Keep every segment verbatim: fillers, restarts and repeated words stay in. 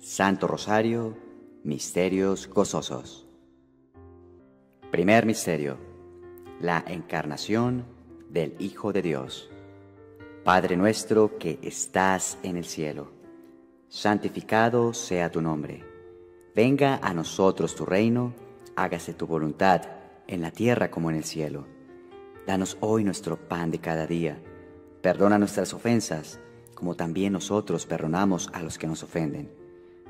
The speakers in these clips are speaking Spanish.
Santo Rosario, Misterios Gozosos. Primer misterio: la encarnación del Hijo de Dios. Padre nuestro que estás en el cielo, santificado sea tu nombre. Venga a nosotros tu reino, hágase tu voluntad en la tierra como en el cielo. Danos hoy nuestro pan de cada día. Perdona nuestras ofensas, como también nosotros perdonamos a los que nos ofenden.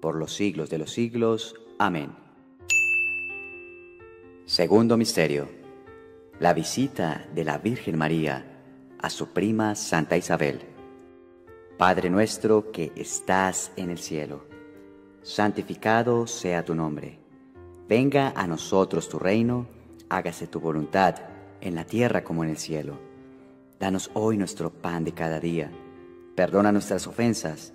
por los siglos de los siglos. Amén. Segundo misterio: la visita de la Virgen María a su prima Santa Isabel. Padre nuestro que estás en el cielo, santificado sea tu nombre. Venga a nosotros tu reino, hágase tu voluntad en la tierra como en el cielo. Danos hoy nuestro pan de cada día. Perdona nuestras ofensas,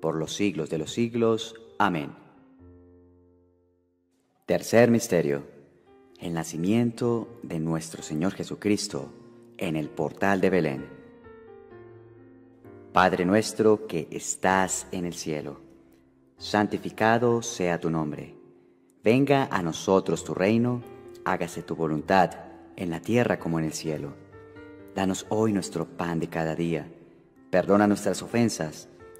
por los siglos de los siglos. Amén. Tercer misterio: el nacimiento de nuestro Señor Jesucristo en el portal de Belén. Padre nuestro que estás en el cielo, santificado sea tu nombre. Venga a nosotros tu reino, hágase tu voluntad, en la tierra como en el cielo. Danos hoy nuestro pan de cada día. Perdona nuestras ofensas,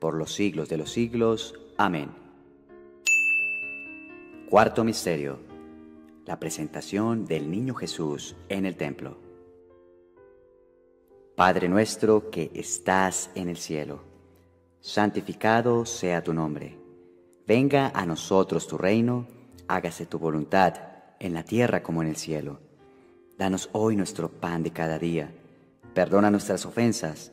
por los siglos de los siglos. Amén. Cuarto misterio: la presentación del niño Jesús en el templo. Padre nuestro que estás en el cielo, santificado sea tu nombre. Venga a nosotros tu reino, hágase tu voluntad, en la tierra como en el cielo. Danos hoy nuestro pan de cada día. Perdona nuestras ofensas,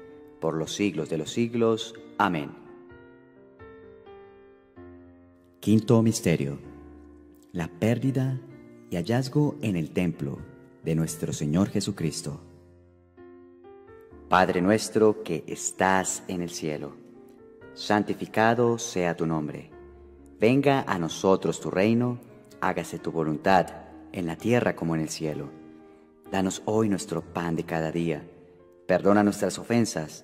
por los siglos de los siglos. Amén. Quinto misterio: la pérdida y hallazgo en el templo de nuestro Señor Jesucristo. Padre nuestro que estás en el cielo, santificado sea tu nombre. Venga a nosotros tu reino, hágase tu voluntad, en la tierra como en el cielo. Danos hoy nuestro pan de cada día. Perdona nuestras ofensas,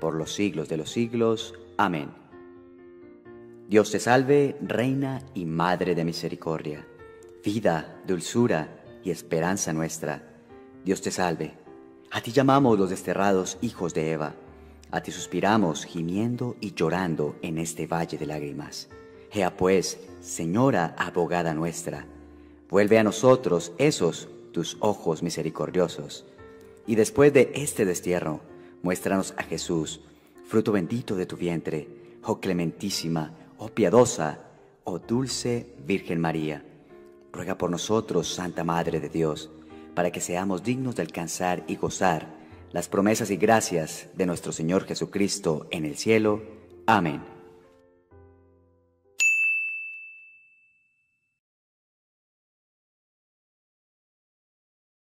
por los siglos de los siglos. Amén. Dios te salve, Reina y Madre de misericordia, vida, dulzura y esperanza nuestra. Dios te salve. A ti llamamos los desterrados hijos de Eva. A ti suspiramos, gimiendo y llorando en este valle de lágrimas. Ea pues, Señora abogada nuestra, vuelve a nosotros esos tus ojos misericordiosos. Y después de este destierro, muéstranos a Jesús, fruto bendito de tu vientre, oh clementísima, oh piadosa, oh dulce Virgen María. Ruega por nosotros, Santa Madre de Dios, para que seamos dignos de alcanzar y gozar las promesas y gracias de nuestro Señor Jesucristo en el cielo. Amén.